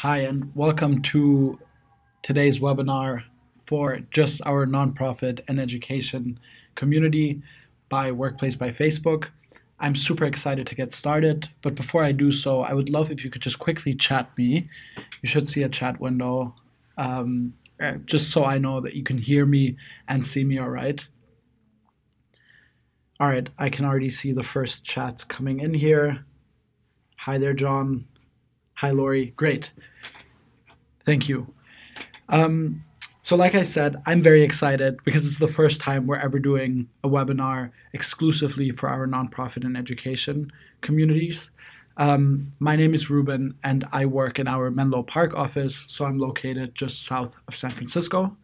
Hi, and welcome to today's webinar for just our nonprofit and education community by Workplace by Facebook. I'm super excited to get started, but before I do so, I would love if you could just quickly chat me. You should see a chat window, just so I know that you can hear me and see me all right. All right, I can already see the first chats coming in here. Hi there, John. Hi, Lori. Great. Thank you. So like I said, I'm very excited because it's the first time we're ever doing a webinar exclusively for our nonprofit and education communities. My name is Ruben, and I work in our Menlo Park office, so I'm located just south of San Francisco.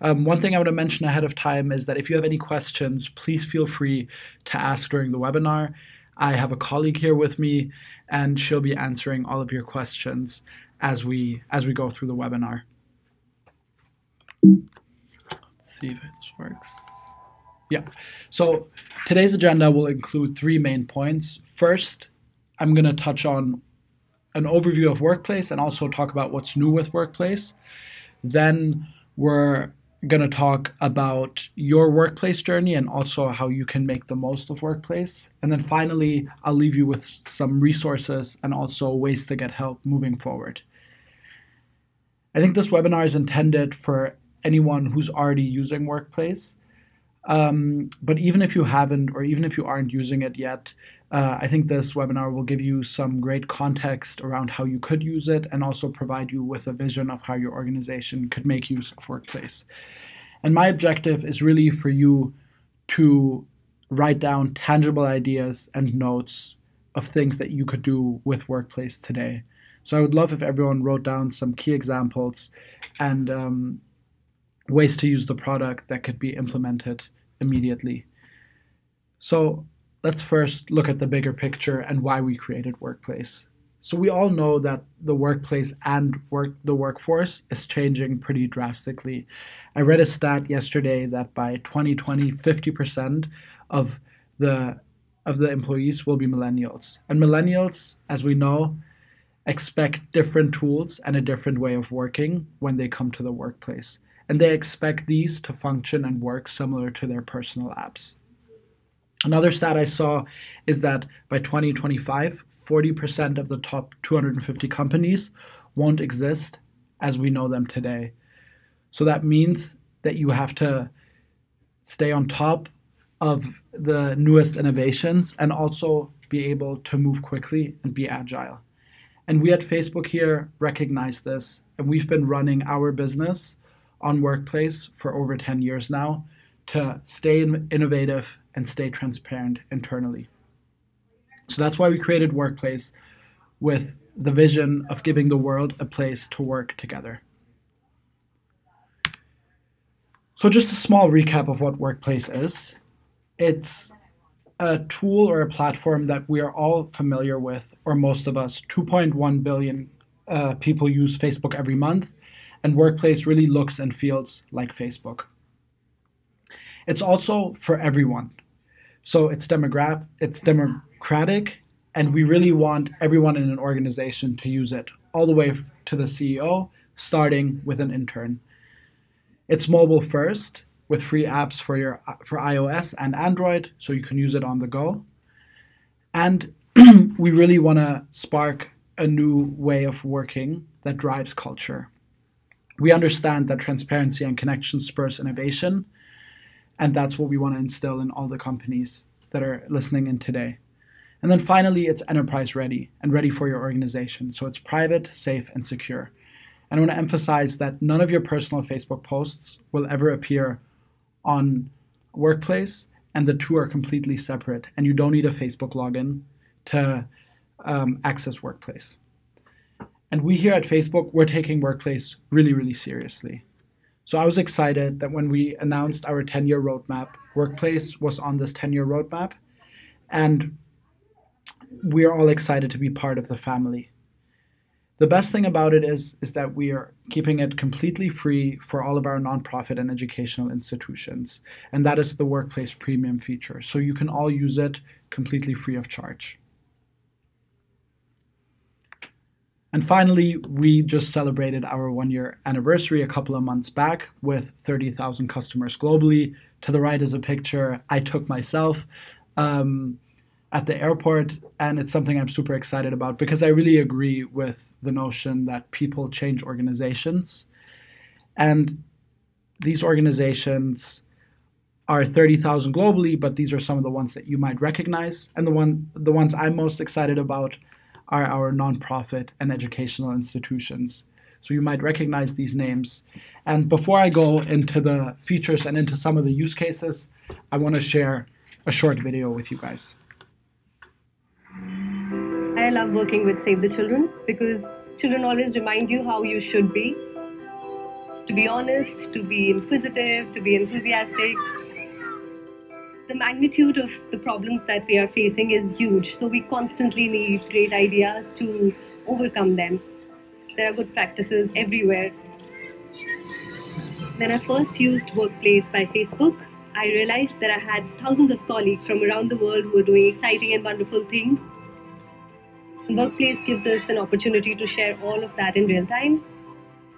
One thing I want to mention ahead of time is that if you have any questions, please feel free to ask during the webinar. I have a colleague here with me, and she'll be answering all of your questions as we go through the webinar. Let's see if this works. Yeah. So today's agenda will include three main points. First, I'm going to touch on an overview of Workplace and also talk about what's new with Workplace. Then we're going to talk about your workplace journey and also how you can make the most of Workplace. And then finally, I'll leave you with some resources and also ways to get help moving forward. I think this webinar is intended for anyone who's already using Workplace. But even if you haven't, or even if you aren't using it yet, I think this webinar will give you some great context around how you could use it and also provide you with a vision of how your organization could make use of Workplace. And my objective is really for you to write down tangible ideas and notes of things that you could do with Workplace today. So I would love if everyone wrote down some key examples and ways to use the product that could be implemented immediately. So let's first look at the bigger picture and why we created Workplace. So we all know that the workplace and the workforce is changing pretty drastically. I read a stat yesterday that by 2020, 50% of the employees will be millennials. And millennials, as we know, expect different tools and a different way of working when they come to the workplace. And they expect these to function and work similar to their personal apps. Another stat I saw is that by 2025, 40% of the top 250 companies won't exist as we know them today. So that means that you have to stay on top of the newest innovations and also be able to move quickly and be agile. And we at Facebook here recognize this, and we've been running our business on Workplace for over 10 years now to stay innovative and stay transparent internally. So that's why we created Workplace, with the vision of giving the world a place to work together. So just a small recap of what Workplace is. It's a tool or a platform that we are all familiar with, or most of us. 2.1 billion people use Facebook every month, and Workplace really looks and feels like Facebook. It's also for everyone. So it's democratic, and we really want everyone in an organization to use it, all the way to the CEO, starting with an intern. It's mobile first, with free apps for iOS and Android, so you can use it on the go. And we really want to spark a new way of working that drives culture. We understand that transparency and connection spurs innovation, and that's what we want to instill in all the companies that are listening in today. And then finally, it's enterprise ready and ready for your organization. So it's private, safe, and secure. And I want to emphasize that none of your personal Facebook posts will ever appear on Workplace, and the two are completely separate, and you don't need a Facebook login to access Workplace. And we here at Facebook, we're taking Workplace really, really seriously. So I was excited that when we announced our 10-year roadmap, Workplace was on this 10-year roadmap, and we are all excited to be part of the family. The best thing about it is that we are keeping it completely free for all of our nonprofit and educational institutions, and that is the Workplace Premium feature. So you can all use it completely free of charge. And finally, we just celebrated our one-year anniversary a couple of months back with 30,000 customers globally. To the right is a picture I took myself at the airport, and it's something I'm super excited about because I really agree with the notion that people change organizations. And these organizations are 30,000 globally, but these are some of the ones that you might recognize. And the ones I'm most excited about are our nonprofit and educational institutions. So you might recognize these names. And before I go into the features and into some of the use cases, I want to share a short video with you guys. I love working with Save the Children because children always remind you how you should be. To be honest, to be inquisitive, to be enthusiastic. The magnitude of the problems that we are facing is huge, so we constantly need great ideas to overcome them. There are good practices everywhere. When I first used Workplace by Facebook, I realized that I had thousands of colleagues from around the world who were doing exciting and wonderful things. Workplace gives us an opportunity to share all of that in real time.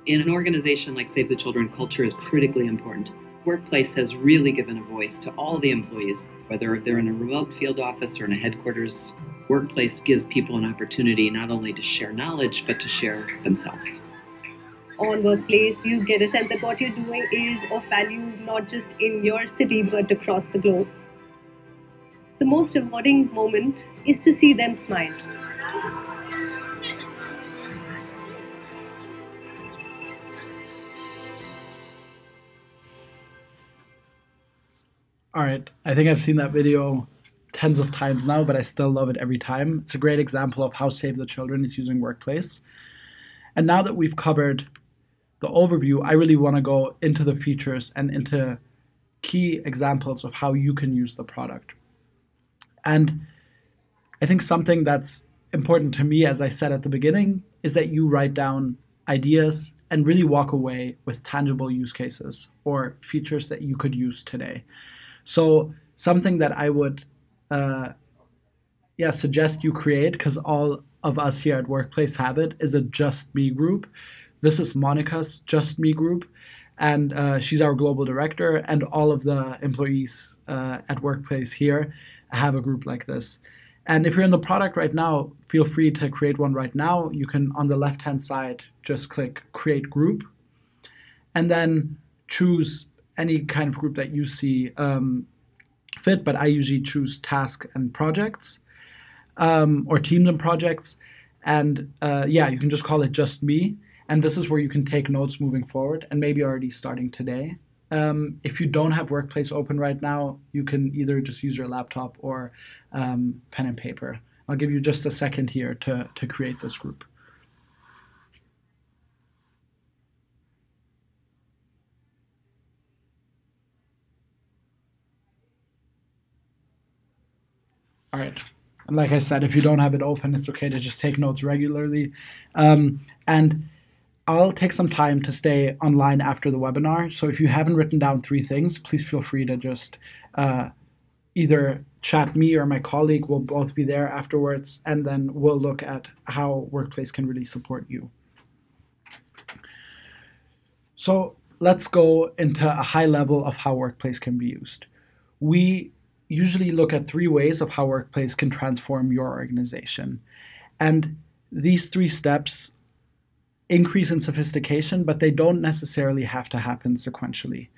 In an organization like Save the Children, culture is critically important. Workplace has really given a voice to all the employees, whether they're in a remote field office or in a headquarters. Workplace gives people an opportunity not only to share knowledge, but to share themselves. On Workplace, you get a sense that what you're doing is of value, not just in your city, but across the globe. The most rewarding moment is to see them smile. All right, I think I've seen that video tens of times now, but I still love it every time. It's a great example of how Save the Children is using Workplace. And now that we've covered the overview, I really want to go into the features and into key examples of how you can use the product. And I think something that's important to me, as I said at the beginning, is that you write down ideas and really walk away with tangible use cases or features that you could use today. So something that I would suggest you create, because all of us here at Workplace have it, is a Just Me group. This is Monica's Just Me group, and she's our global director, and all of the employees at Workplace here have a group like this. And if you're in the product right now, feel free to create one right now. You can, on the left-hand side, just click Create Group, and then choose any kind of group that you see fit, but I usually choose Task and Projects, or Teams and Projects, and you can just call it Just Me, and this is where you can take notes moving forward, and maybe already starting today. If you don't have Workplace open right now, you can either just use your laptop or pen and paper. I'll give you just a second here to create this group. All right, and like I said, if you don't have it open, it's okay to just take notes regularly. And I'll take some time to stay online after the webinar, so if you haven't written down three things, please feel free to just either chat me or my colleague. We'll both be there afterwards, and then we'll look at how Workplace can really support you. So let's go into a high level of how Workplace can be used. We usually look at three ways of how Workplace can transform your organization. And these three steps increase in sophistication, but they don't necessarily have to happen sequentially.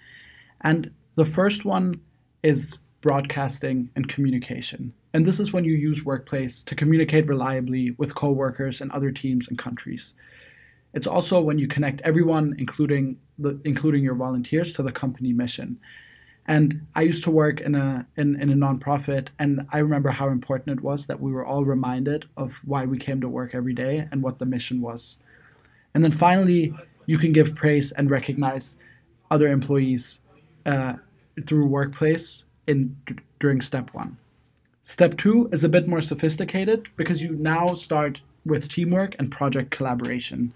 And the first one is broadcasting and communication. And this is when you use Workplace to communicate reliably with coworkers and other teams and countries. It's also when you connect everyone, including your volunteers, to the company mission. And I used to work in a nonprofit, and I remember how important it was that we were all reminded of why we came to work every day and what the mission was. And then finally, you can give praise and recognize other employees through Workplace during step one. Step two is a bit more sophisticated because you now start with teamwork and project collaboration.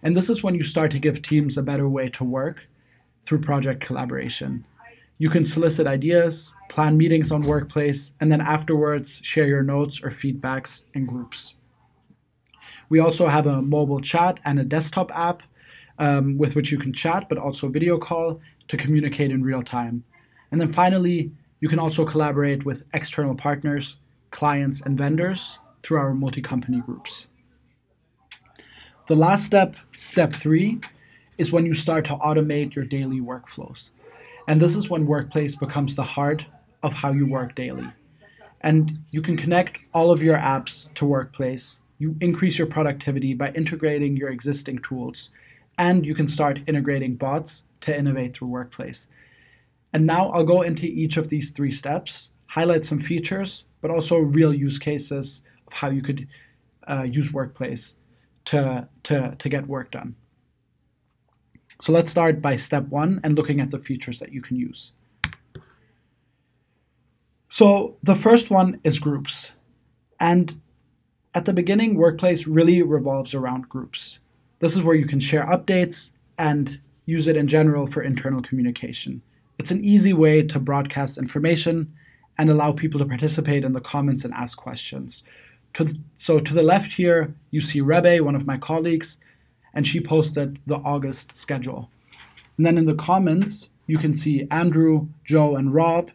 And this is when you start to give teams a better way to work through project collaboration. You can solicit ideas, plan meetings on Workplace, and then afterwards share your notes or feedbacks in groups. We also have a mobile chat and a desktop app with which you can chat, but also video call to communicate in real time. And then finally, you can also collaborate with external partners, clients, and vendors through our multi-company groups. The last step, step 3, is when you start to automate your daily workflows. And this is when Workplace becomes the heart of how you work daily. And you can connect all of your apps to Workplace. You increase your productivity by integrating your existing tools. And you can start integrating bots to innovate through Workplace. And now I'll go into each of these 3 steps, highlight some features, but also real use cases of how you could use Workplace to get work done. So let's start by step 1 and looking at the features that you can use. So the first one is groups. And at the beginning, Workplace really revolves around groups. This is where you can share updates and use it in general for internal communication. It's an easy way to broadcast information and allow people to participate in the comments and ask questions. So to the left here, you see Rebe, one of my colleagues, and she posted the August schedule. And then in the comments, you can see Andrew, Joe, and Rob,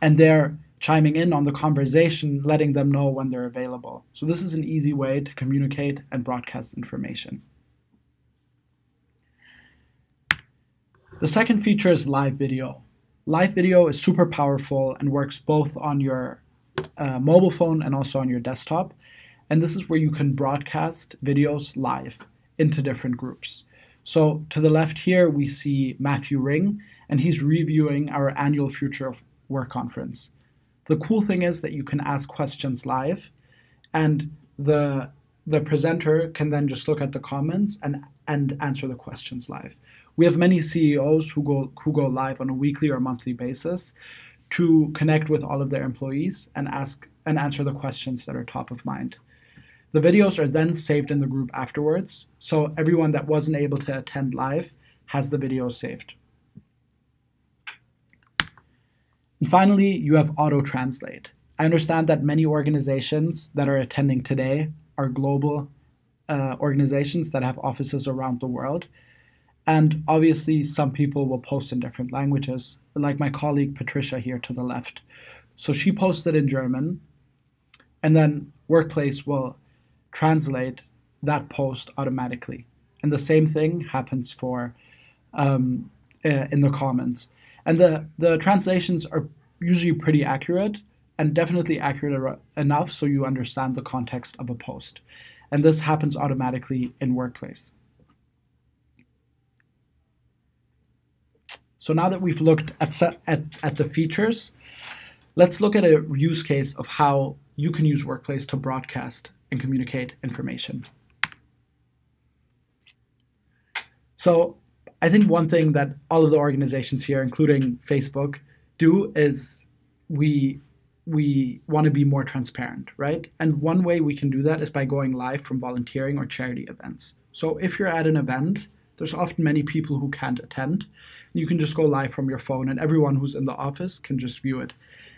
and they're chiming in on the conversation, letting them know when they're available. So this is an easy way to communicate and broadcast information. The second feature is live video. Live video is super powerful and works both on your mobile phone and also on your desktop. And this is where you can broadcast videos live into different groups. So to the left here, we see Matthew Ring, and he's reviewing our annual Future of Work conference. The cool thing is that you can ask questions live, and the presenter can then just look at the comments and answer the questions live. We have many CEOs who go live on a weekly or monthly basis to connect with all of their employees and ask and answer the questions that are top of mind. The videos are then saved in the group afterwards, so everyone that wasn't able to attend live has the video saved. And finally, you have auto-translate. I understand that many organizations that are attending today are global organizations that have offices around the world. And obviously, some people will post in different languages, like my colleague Patricia here to the left. So she posted in German, and then Workplace will translate that post automatically. And the same thing happens for in the comments. And the translations are usually pretty accurate, and definitely accurate enough so you understand the context of a post. And this happens automatically in Workplace. So now that we've looked at the features, let's look at a use case of how you can use Workplace to broadcast and communicate information. So I think one thing that all of the organizations here, including Facebook, do is we want to be more transparent, right? And one way we can do that is by going live from volunteering or charity events. So if you're at an event, there's often many people who can't attend. You can just go live from your phone, and everyone who's in the office can just view it.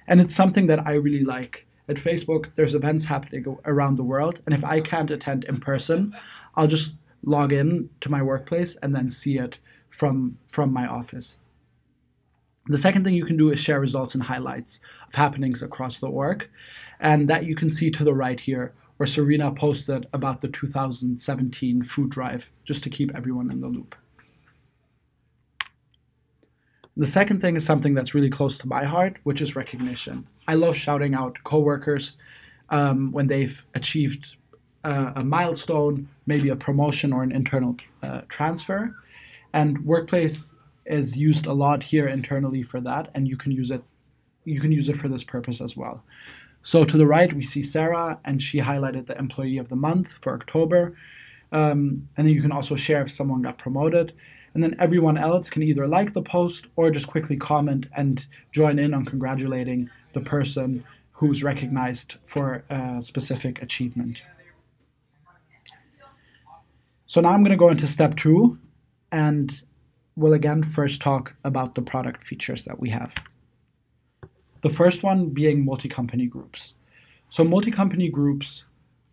And it's something that I really like. At Facebook, there's events happening around the world, and if I can't attend in person, I'll just log in to my Workplace and then see it from my office. The second thing you can do is share results and highlights of happenings across the org, and that you can see to the right here, where Serena posted about the 2017 food drive, just to keep everyone in the loop. The second thing is something that's really close to my heart, which is recognition. I love shouting out coworkers when they've achieved a milestone, maybe a promotion or an internal transfer. And Workplace is used a lot here internally for that, and you can use it for this purpose as well. So to the right, we see Sarah, and she highlighted the employee of the month for October. And then you can also share if someone got promoted. And then everyone else can either like the post or just quickly comment and join in on congratulating the person who's recognized for a specific achievement. So now I'm going to go into step 2, and we'll again first talk about the product features that we have. The first one being multi-company groups. So multi-company groups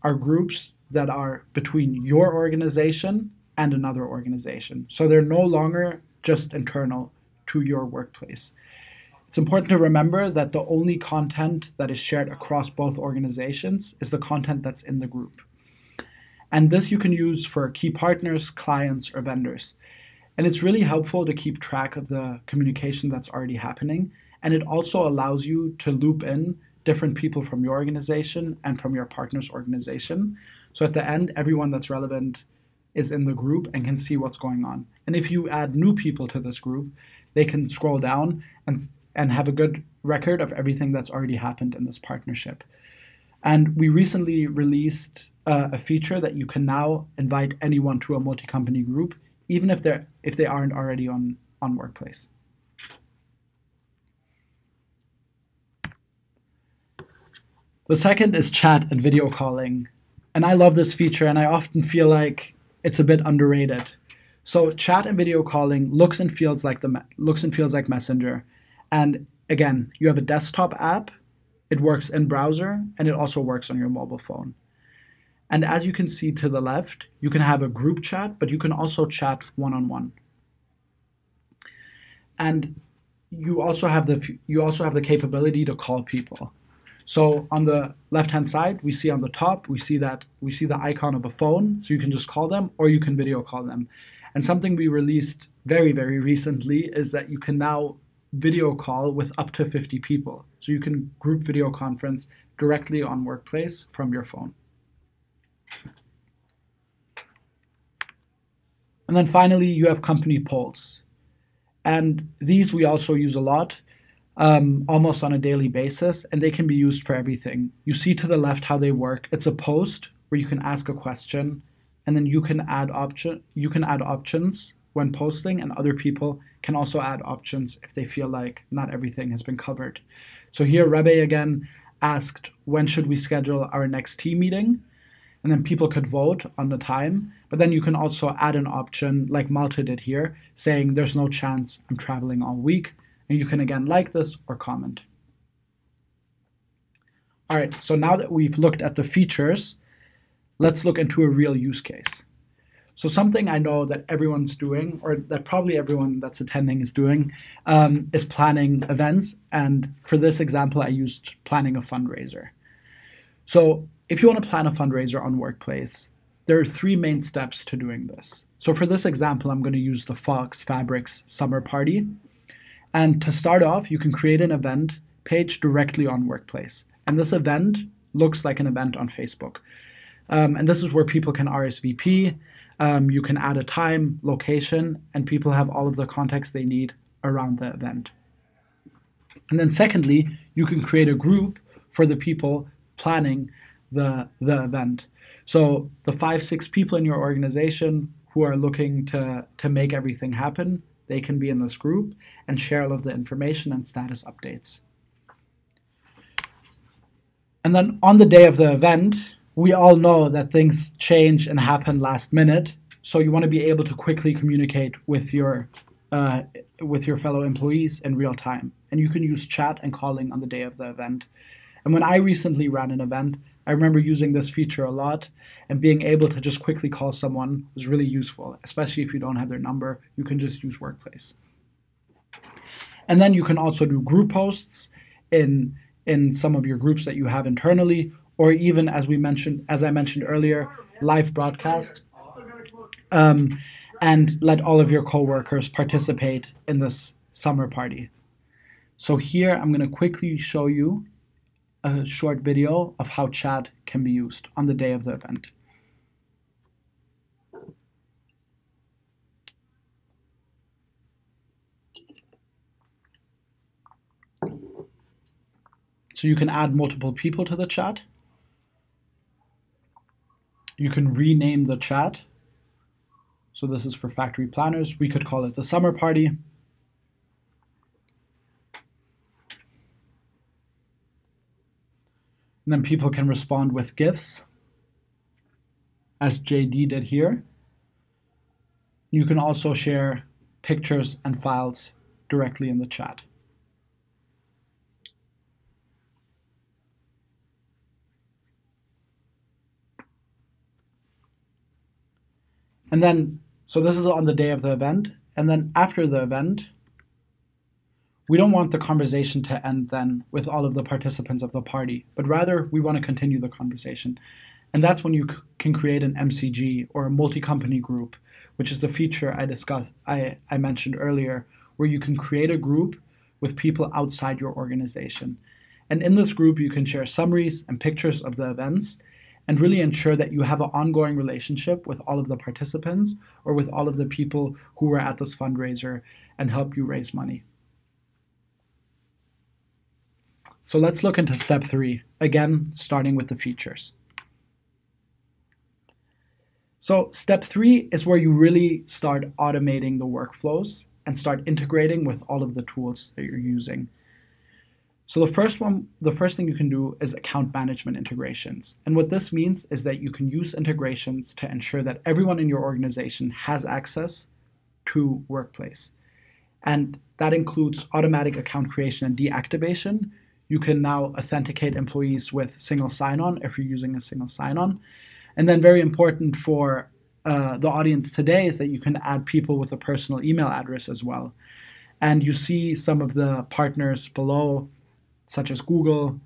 are groups that are between your organization and another organization. So they're no longer just internal to your workplace. It's important to remember that the only content that is shared across both organizations is the content that's in the group. And this you can use for key partners, clients, or vendors. And it's really helpful to keep track of the communication that's already happening. And it also allows you to loop in different people from your organization and from your partner's organization. So at the end, everyone that's relevant is in the group and can see what's going on. And if you add new people to this group, they can scroll down and have a good record of everything that's already happened in this partnership. And we recently released a feature that you can now invite anyone to a multi-company group, even if they aren't already on Workplace. The second is chat and video calling. And I love this feature, and I often feel like it's a bit underrated. So chat and video calling looks and feels like Messenger. And again, you have a desktop app, it works in browser, and it also works on your mobile phone. And as you can see to the left, you can have a group chat, but you can also chat one-on-one. And you also have the capability to call people. So on the left-hand side, we see on the top, we see the icon of a phone, so you can just call them or you can video call them. And something we released very, very recently is that you can now video call with up to 50 people. So you can group video conference directly on Workplace from your phone. And then finally, you have company polls. And these we also use a lot, almost on a daily basis, and they can be used for everything. You see to the left how they work. It's a post where you can ask a question, and then you can add options when posting, and other people can also add options if they feel like not everything has been covered. So here, Rebe again asked, when should we schedule our next team meeting? And then people could vote on the time, but then you can also add an option like Malte did here, saying there's no chance I'm traveling all week, and you can again like this or comment. All right, so now that we've looked at the features, let's look into a real use case. So something I know that everyone's doing, or that probably everyone that's attending is doing, is planning events, and for this example, I used planning a fundraiser. So if you want to plan a fundraiser on Workplace, there are three main steps to doing this. So for this example, I'm going to use the Fox Fabrics Summer Party. And to start off, you can create an event page directly on Workplace. And this event looks like an event on Facebook. And this is where people can RSVP. You can add a time, location, and people have all of the context they need around the event. And then secondly, you can create a group for the people planning the event. So the 5-6 people in your organization who are looking to make everything happen, they can be in this group and share all of the information and status updates. And then on the day of the event, we all know that things change and happen last minute. So you want to be able to quickly communicate with your fellow employees in real time. And you can use chat and calling on the day of the event. And when I recently ran an event, I remember using this feature a lot, and being able to just quickly call someone was really useful, especially if you don't have their number. You can just use Workplace. And then you can also do group posts in some of your groups that you have internally, or even, as I mentioned earlier, live broadcast, and let all of your coworkers participate in this summer party. So here I'm going to quickly show you a short video of how chat can be used on the day of the event. So you can add multiple people to the chat. You can rename the chat. So this is for factory planners. We could call it the summer party. And then people can respond with GIFs, as JD did here. You can also share pictures and files directly in the chat. And then, so this is on the day of the event. And then after the event, we don't want the conversation to end then with all of the participants of the party, but rather we want to continue the conversation. And that's when you can create an MCG or a multi-company group, which is the feature I mentioned earlier, where you can create a group with people outside your organization. And in this group, you can share summaries and pictures of the events and really ensure that you have an ongoing relationship with all of the participants or with all of the people who were at this fundraiser and help you raise money. So let's look into step 3, again, starting with the features. So step 3 is where you really start automating the workflows and start integrating with all of the tools that you're using. So the first thing you can do is account management integrations. And what this means is that you can use integrations to ensure that everyone in your organization has access to Workplace. And that includes automatic account creation and deactivation. You can now authenticate employees with single sign-on if you're using a single sign-on. And then very important for the audience today is that you can add people with a personal email address as well. And you see some of the partners below, such as Google,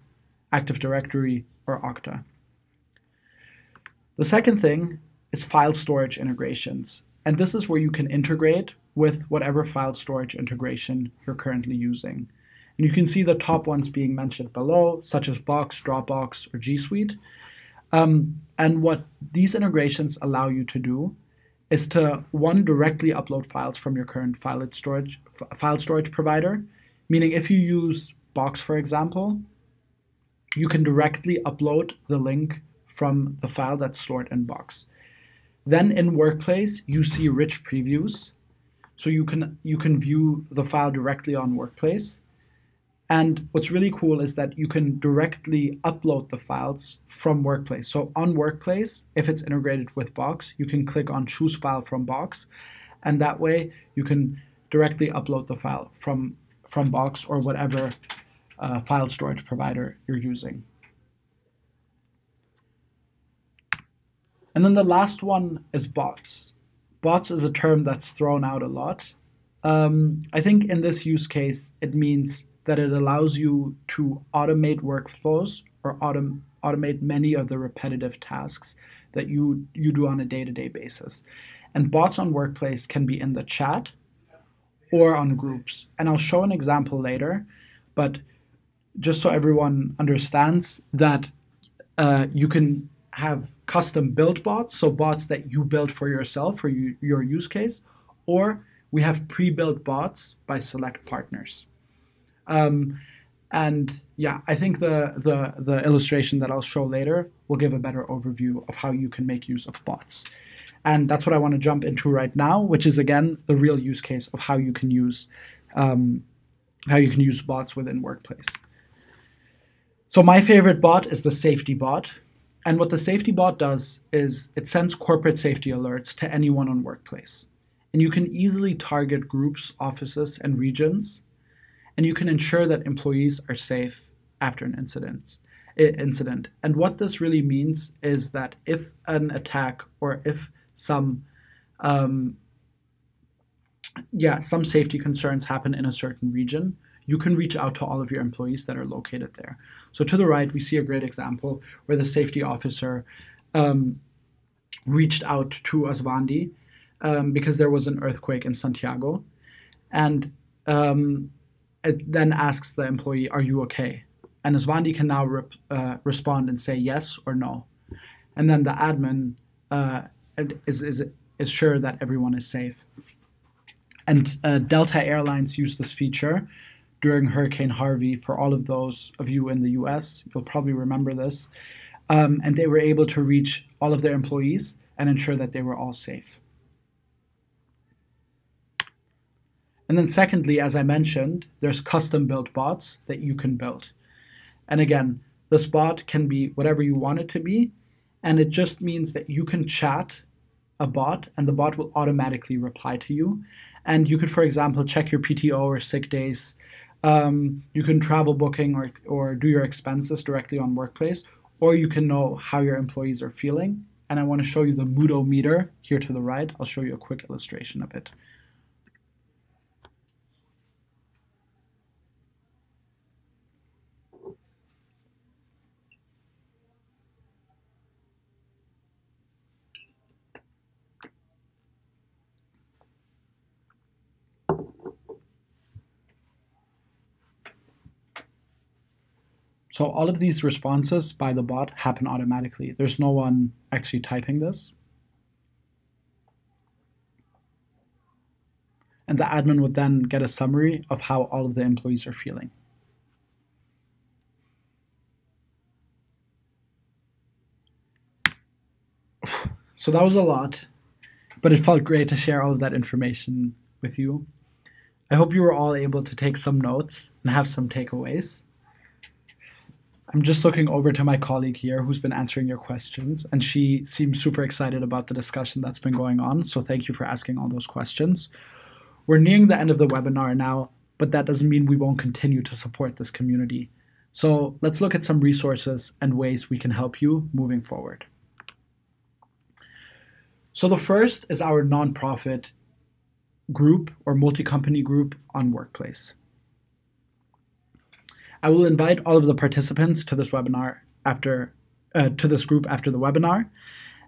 Active Directory, or Okta. The second thing is file storage integrations. And this is where you can integrate with whatever file storage integration you're currently using. And you can see the top ones being mentioned below, such as Box, Dropbox, or G Suite. And what these integrations allow you to do is to, one, directly upload files from your current file storage provider, meaning if you use Box, for example, you can directly upload the link from the file that's stored in Box. Then in Workplace, you see rich previews. So you can view the file directly on Workplace. And what's really cool is that you can directly upload the files from Workplace. So on Workplace, if it's integrated with Box, you can click on Choose File from Box, and that way you can directly upload the file from Box or whatever file storage provider you're using. And then the last one is bots. Bots is a term that's thrown out a lot. I think in this use case, it means that it allows you to automate workflows or automate many of the repetitive tasks that you do on a day-to-day basis. And bots on Workplace can be in the chat or on groups. And I'll show an example later, but just so everyone understands that you can have custom-built bots, so bots that you build for yourself for your use case, or we have pre-built bots by select partners. And yeah, I think the illustration that I'll show later will give a better overview of how you can make use of bots. And that's what I want to jump into right now, which is again, the real use case of how you can use bots within Workplace. So my favorite bot is the safety bot. And what the safety bot does is it sends corporate safety alerts to anyone on Workplace. And you can easily target groups, offices, and regions. And you can ensure that employees are safe after an incident. And what this really means is that if an attack or if some safety concerns happen in a certain region, you can reach out to all of your employees that are located there. So to the right, we see a great example where the safety officer reached out to Aswandi because there was an earthquake in Santiago. And it then asks the employee, "Are you okay?" And Aswandi can now respond and say yes or no. And then the admin is sure that everyone is safe. And Delta Airlines used this feature during Hurricane Harvey. For all of those of you in the US, you'll probably remember this. And they were able to reach all of their employees and ensure that they were all safe. And then secondly, as I mentioned, there's custom-built bots that you can build. And again, this bot can be whatever you want it to be, and it just means that you can chat a bot, and the bot will automatically reply to you. And you could, for example, check your PTO or sick days. You can travel booking or do your expenses directly on Workplace, or you can know how your employees are feeling and I want to show you the Moodle meter here to the right. I'll show you a quick illustration of it. So all of these responses by the bot happen automatically. There's no one actually typing this. And the admin would then get a summary of how all of the employees are feeling. So that was a lot, but it felt great to share all of that information with you. I hope you were all able to take some notes and have some takeaways. I'm just looking over to my colleague here who's been answering your questions, and she seems super excited about the discussion that's been going on, so thank you for asking all those questions. We're nearing the end of the webinar now, but that doesn't mean we won't continue to support this community. So let's look at some resources and ways we can help you moving forward. So the first is our nonprofit group or multi-company group on Workplace. I will invite all of the participants to this webinar to this group after the webinar.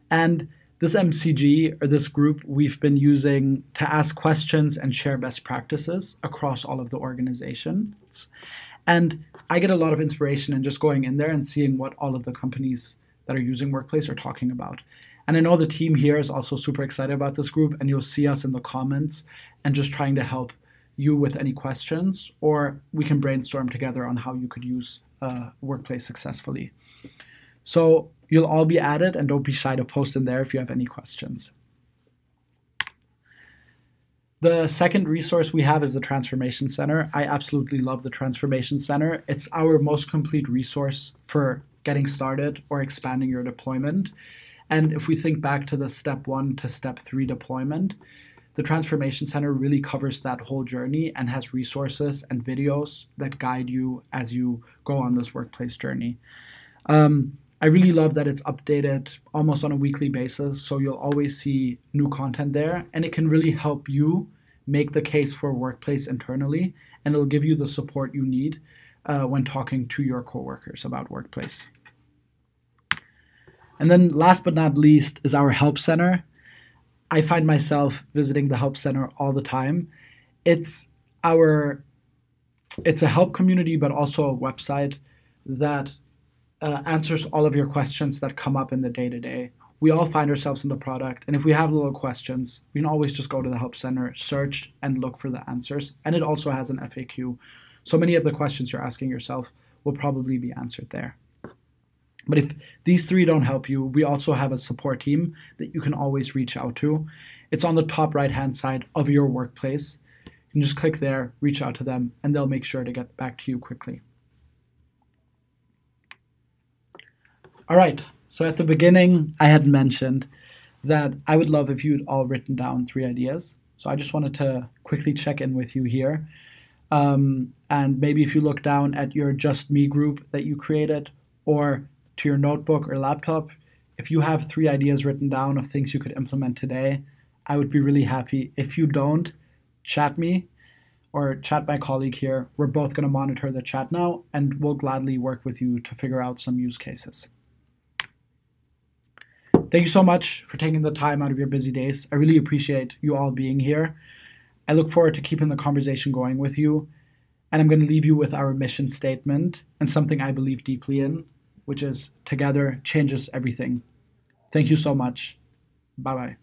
And this MCG, or this group, we've been using to ask questions and share best practices across all of the organizations. And I get a lot of inspiration in just going in there and seeing what all of the companies that are using Workplace are talking about. And I know the team here is also super excited about this group, and you'll see us in the comments and just trying to help you with any questions, or we can brainstorm together on how you could use Workplace successfully. So you'll all be added, and don't be shy to post in there if you have any questions. The second resource we have is the Transformation Center. I absolutely love the Transformation Center. It's our most complete resource for getting started or expanding your deployment. And if we think back to the step 1 to step 3 deployment, the Transformation Center really covers that whole journey and has resources and videos that guide you as you go on this Workplace journey. I really love that it's updated almost on a weekly basis, so you'll always see new content there, and it can really help you make the case for Workplace internally, and it'll give you the support you need when talking to your coworkers about Workplace. And then last but not least is our Help Center. I find myself visiting the Help Center all the time. It's a help community, but also a website that answers all of your questions that come up in the day-to-day. We all find ourselves in the product, and if we have little questions, we can always just go to the Help Center, search, and look for the answers. And it also has an FAQ. So many of the questions you're asking yourself will probably be answered there. But if these three don't help you, we also have a support team that you can always reach out to. It's on the top right-hand side of your Workplace. You can just click there, reach out to them, and they'll make sure to get back to you quickly. All right, so at the beginning, I had mentioned that I would love if you'd all written down 3 ideas. So I just wanted to quickly check in with you here. And maybe if you look down at your Just Me group that you created, or to your notebook or laptop, if you have 3 ideas written down of things you could implement today, I would be really happy. If you don't, chat me or chat my colleague here. We're both going to monitor the chat now, and we'll gladly work with you to figure out some use cases. Thank you so much for taking the time out of your busy days. I really appreciate you all being here. I look forward to keeping the conversation going with you, and I'm going to leave you with our mission statement and something I believe deeply in, which is together changes everything. Thank you so much. Bye-bye.